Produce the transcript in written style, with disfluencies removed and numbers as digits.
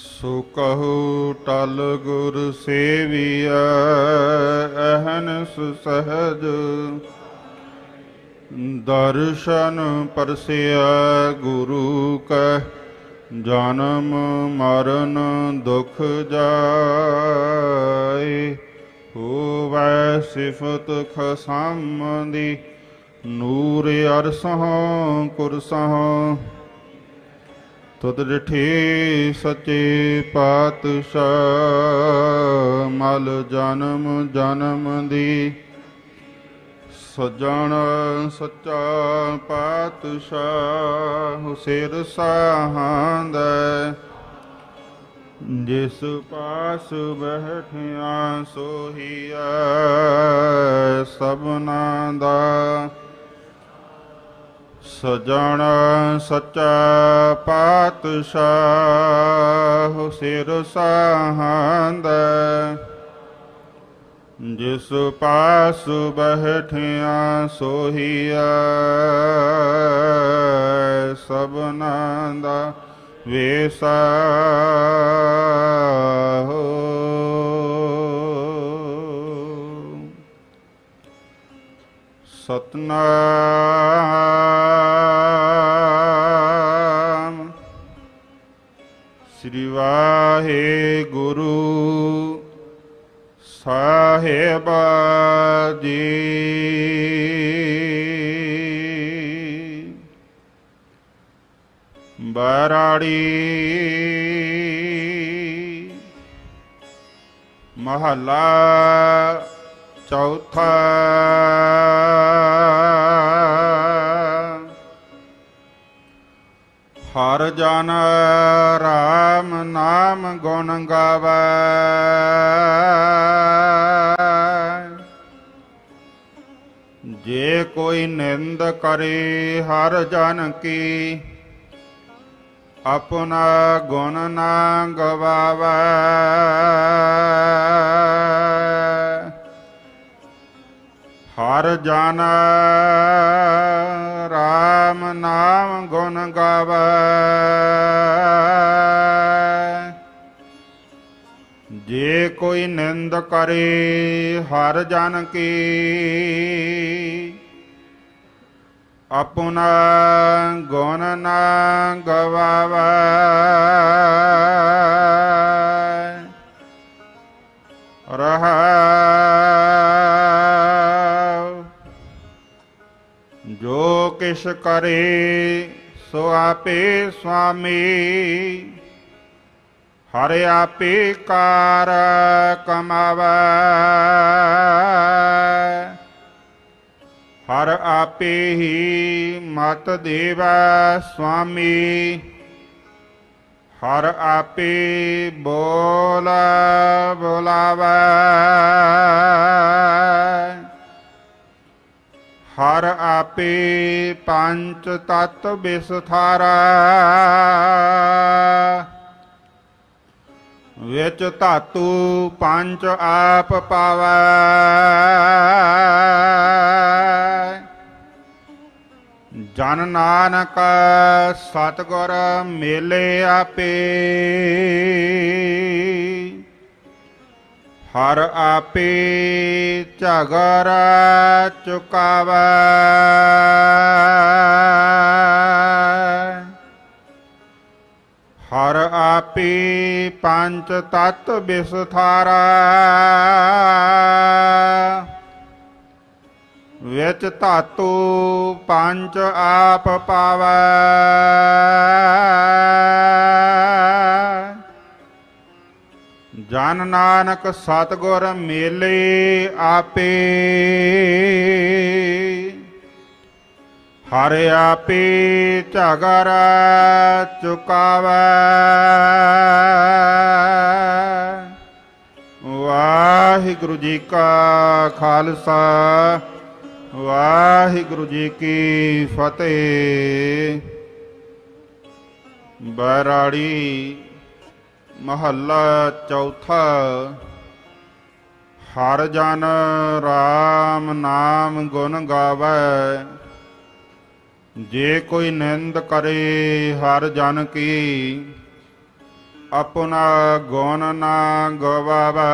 सो कहु टल गुर सेविया अहन सुसहज दर्शन परसिया गुरु कह जन्म मरण दुख जाय होवै सिफत खसामदी नूर अरसह कुरसह तुद रिठे सचे पातशाह मल जन्म जन्म दी सजण सच्चा पातशाह सिर साहांद जिस पास बैठिया सोहिया सबना दा सजण सच्चा पातशाह सिर साहांद जिस पास बैठिया सोहिया सबना दा वेसा हो सतनाम श्री वाहेगुरु साहेब जी। बराड़ी महला चौथा हर जन राम नाम गुण गावै जे कोई निंद करे हर जन की अपना गुण ना गवावै हर जन राम नाम गुण गावै जे कोई निंद करे हर जन की अपना गुण ना गवावै रहा जो किश करे सो आपे स्वामी हर आपे कार कमावै हर आपे ही मत देवै स्वामी हर आपे बोल बुलावै हर आपे पंच तत्व विस्तारा विच धातु पंच आप पावै जन नानक सतगुर मेले आपे हर आपे झगर चुकावै हर आपे पंच तत्व विस्तारा विच धातु पंच आप पावै जन नानक सतगुर मेले आपे हर आपे झगर चुकावै। वाहिगुरु जी का खालसा वाहिगुरु जी की फतेह। बराड़ी महला चौथा हर जन राम नाम गुण गावै जे कोई निंद करे हर जन की अपना गौन ना गवावे।